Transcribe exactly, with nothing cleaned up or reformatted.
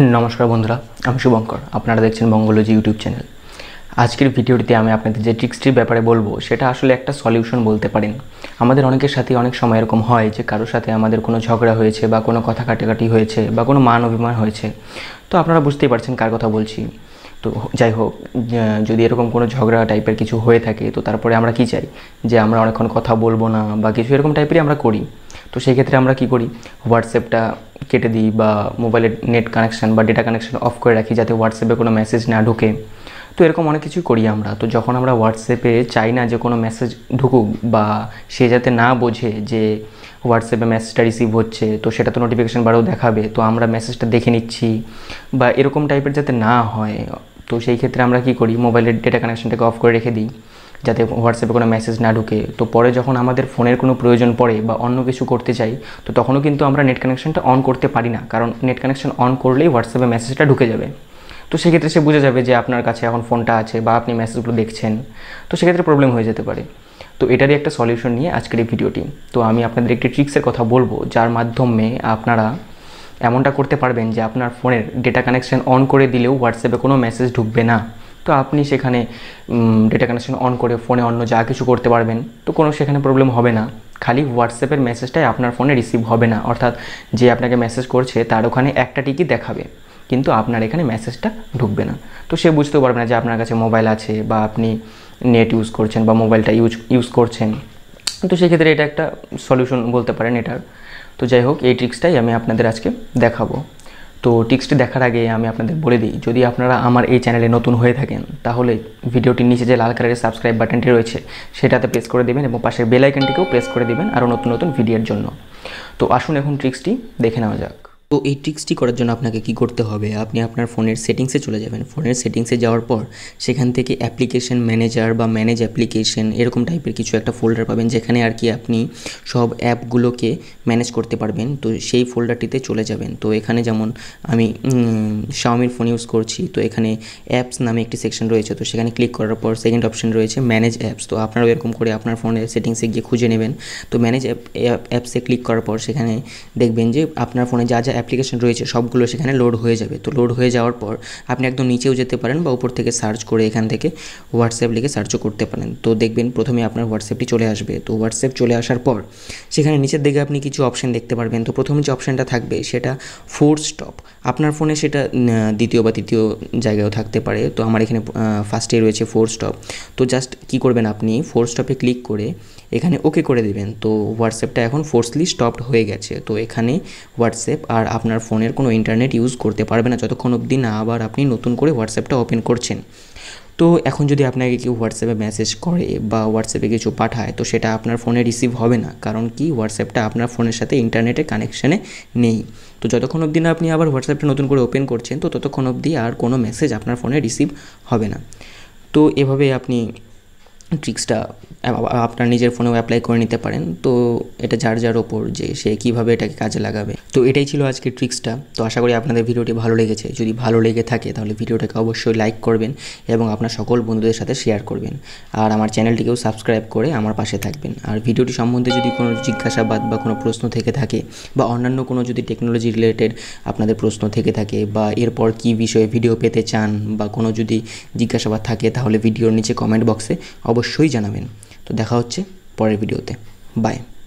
नमस्कार बंधुरा आमि शुभंकर आपनारा देखछेन बंगोलॉजी यूट्यूब चैनल। आजकेर भिडियोटिते आमि आपनादेर जे ट्रिक्सटिर ब्यापारे बोलबो सेटा आसले एकटा सल्यूशन बोलते पारेन। आमादेर अनेकेर साथे अनेक समय एरकम हय जे कारोर साथे आमादेर कोनो झगड़ा हयेछे बा कोनो कथा काटाकाटी हयेछे बा कोनो मान अभिमान हयेछे, तो आपनारा बुझतेई पारछेन कार कथा बोलछि। तो যাই হোক যদি এরকম কোনো ঝগড়া টাইপের কিছু হয়ে থাকে তো তারপরে আমরা কি চাই যে আমরা অনেকক্ষণ কথা বলবো না বা কিছু এরকম টাইপেরই আমরা করি। তো সেই ক্ষেত্রে আমরা কি করি হোয়াটসঅ্যাপটা কেটে দিই বা মোবাইলের নেট কানেকশন বা ডেটা কানেকশন অফ করে রাখি যাতে হোয়াটসঅ্যাপে কোনো মেসেজ না ঢোকে। তো এরকম অনেক কিছুই করি আমরা। তো যখন আমরা হোয়াটসঅ্যাপে চাই না যে কোনো মেসেজ ঢুকুক বা সে যাতে না বোঝে যে হোয়াটসঅ্যাপে মেসেজটা রিসিভ হচ্ছে তো সেটা তো নোটিফিকেশন বারেও দেখাবে, তো আমরা মেসেজটা দেখে নিচ্ছি বা এরকম টাইপের যাতে না হয়। তো সেই ক্ষেত্রে আমরা কি করি মোবাইলের ডেটা কানেকশনটাকে অফ করে রেখে দিই যাতে হোয়াটসঅ্যাপে কোনো মেসেজ না ঢুকে। তো পরে যখন আমাদের ফোনের কোনো প্রয়োজন পড়ে বা অন্য কিছু করতে চাই তো তখনও কিন্তু আমরা নেট কানেকশনটা অন করতে পারি না, কারণ নেট কানেকশন অন করলেই হোয়াটসঅ্যাপে মেসেজটা ঢুকে যাবে। তো সেক্ষেত্রে সে বুঝে যাবে যে আপনার কাছে এখন ফোনটা আছে বা আপনি মেসেজগুলো দেখছেন, তো সেক্ষেত্রে প্রবলেম হয়ে যেতে পারে। তো এটারই একটা সলিউশন নিয়ে আজকের এই ভিডিওটি। তো আমি আপনাদের একটি ট্রিক্সের কথা বলবো যার মাধ্যমে আপনারা এমনটা করতে পারবেন যে আপনার ফোনের ডেটা কানেকশন অন করে দিলেও হোয়াটসঅ্যাপে কোনো মেসেজ ঢুকবে না। তো আপনি সেখানে ডেটা কানেকশন অন করে ফোনে অন্য যা কিছু করতে পারবেন, তো কোনো সেখানে প্রবলেম হবে না, খালি হোয়াটসঅ্যাপের মেসেজটাই আপনার ফোনে রিসিভ হবে না। অর্থাৎ যে আপনাকে মেসেজ করছে তার ওখানে একটা টিকই দেখাবে কিন্তু আপনার এখানে মেসেজটা ঢুকবে না। তো সে বুঝতেও পারবে না যে আপনার কাছে মোবাইল আছে বা আপনি নেট ইউজ করছেন বা মোবাইলটা ইউজ ইউজ করছেন। তো সেক্ষেত্রে এটা একটা সলিউশন বলতে পারেন এটার। তো যাই হোক এই ট্রিক্সটাই আমি আপনাদের আজকে দেখাবো। তো ট্রিক্সটি দেখার আগে আমি আপনাদের বলে দিই যদি আপনারা আমার এই চ্যানেলে নতুন হয়ে থাকেন তাহলে ভিডিওটির নিচে যে লাল কালারের সাবস্ক্রাইব বাটনটি রয়েছে সেটাতে প্রেস করে দেবেন এবং পাশের বেল আইকনটিকেও প্রেস করে দেবেন আরও নতুন নতুন ভিডিওর জন্য। তো আসুন এখন ট্রিক্সটি দেখে নেওয়া যাক। তো এই ট্রিক্সটি করার জন্য আপনাকে কী করতে হবে, আপনি আপনার ফোনের সেটিংসে চলে যাবেন। ফোনের সেটিংসে যাওয়ার পর সেখান থেকে অ্যাপ্লিকেশন ম্যানেজার বা ম্যানেজ অ্যাপ্লিকেশন এরকম টাইপের কিছু একটা ফোল্ডার পাবেন যেখানে আর কি আপনি সব অ্যাপগুলোকে ম্যানেজ করতে পারবেন। তো সেই ফোল্ডারটিতে চলে যাবেন। তো এখানে যেমন আমি শাওমির ফোন ইউজ করছি, তো এখানে অ্যাপস নামে একটি সেকশন রয়েছে। তো সেখানে ক্লিক করার পর সেকেন্ড অপশন রয়েছে ম্যানেজ অ্যাপস। তো আপনারা এরকম করে আপনার ফোনের সেটিংসে গিয়ে খুঁজে নেবেন। তো ম্যানেজ অ্যাপ অ্যাপসে ক্লিক করার পর সেখানে দেখবেন যে আপনার ফোনে যা যা অ্যাপ্লিকেশন রয়েছে সবগুলো সেখানে লোড হয়ে যাবে। তো লোড হয়ে যাওয়ার পর আপনি একদম নিচেও যেতে পারেন বা উপর থেকে সার্চ করে এখান থেকে হোয়াটসঅ্যাপ লিখে সার্চও করতে পারেন। তো দেখবেন প্রথমে আপনার হোয়াটসঅ্যাপটি চলে আসবে। তো হোয়াটসঅ্যাপ চলে আসার পর সেখানে নিচের দিকে আপনি কিছু অপশন দেখতে পারবেন। তো প্রথমে যে অপশানটা থাকবে সেটা ফোর্থ স্টপ, আপনার ফোনে সেটা দ্বিতীয় বা তৃতীয় জায়গায়ও থাকতে পারে। তো আমার এখানে ফার্স্টে রয়েছে ফোর্থ স্টপ। তো জাস্ট কী করবেন আপনি ফোর্থ স্টপে ক্লিক করে এখানে ওকে করে দেবেন। তো হোয়াটসঅ্যাপটা এখন ফোর্সলি স্টপড হয়ে গেছে। তো এখানে হোয়াটসঅ্যাপ আর আপনার ফোনের কোনো ইন্টারনেট ইউজ করতে পারবে না যতক্ষণ অবধি না আবার আপনি নতুন করে হোয়াটসঅ্যাপটা ওপেন করছেন। তো এখন যদি আপনাকে কেউ হোয়াটসঅ্যাপে মেসেজ করে বা হোয়াটসঅ্যাপে কিছু পাঠায় তো সেটা আপনার ফোনে রিসিভ হবে না, কারণ কি হোয়াটসঅ্যাপটা আপনার ফোনের সাথে ইন্টারনেটে কানেকশানে নেই। তো যতক্ষণ অবধি না আপনি আবার হোয়াটসঅ্যাপটা নতুন করে ওপেন করছেন তো ততক্ষণ অবধি আর কোনো মেসেজ আপনার ফোনে রিসিভ হবে না। তো এভাবে আপনি ট্রিক্সটা আপনার নিজের ফোনেও অ্যাপ্লাই করে নিতে পারেন। তো এটা যার যার ওপর যে সে কীভাবে এটাকে কাজে লাগাবে। তো এটাই ছিল আজকের ট্রিক্সটা। তো আশা করি আপনাদের ভিডিওটি ভালো লেগেছে। যদি ভালো লেগে থাকে তাহলে ভিডিওটাকে অবশ্যই লাইক করবেন এবং আপনার সকল বন্ধুদের সাথে শেয়ার করবেন আর আমার চ্যানেলটিকেও সাবস্ক্রাইব করে আমার পাশে থাকবেন। আর ভিডিওটি সম্বন্ধে যদি কোনো জিজ্ঞাসাবাদ বা কোনো প্রশ্ন থেকে থাকে বা অন্যান্য কোনো যদি টেকনোলজি রিলেটেড আপনাদের প্রশ্ন থেকে থাকে বা এরপর কী বিষয়ে ভিডিও পেতে চান বা কোনো যদি জিজ্ঞাসাবাদ থাকে তাহলে ভিডিওর নিচে কমেন্ট বক্সে অবশ্যই জানাবেন। তো দেখা হচ্ছে পরের ভিডিওতে। বাই।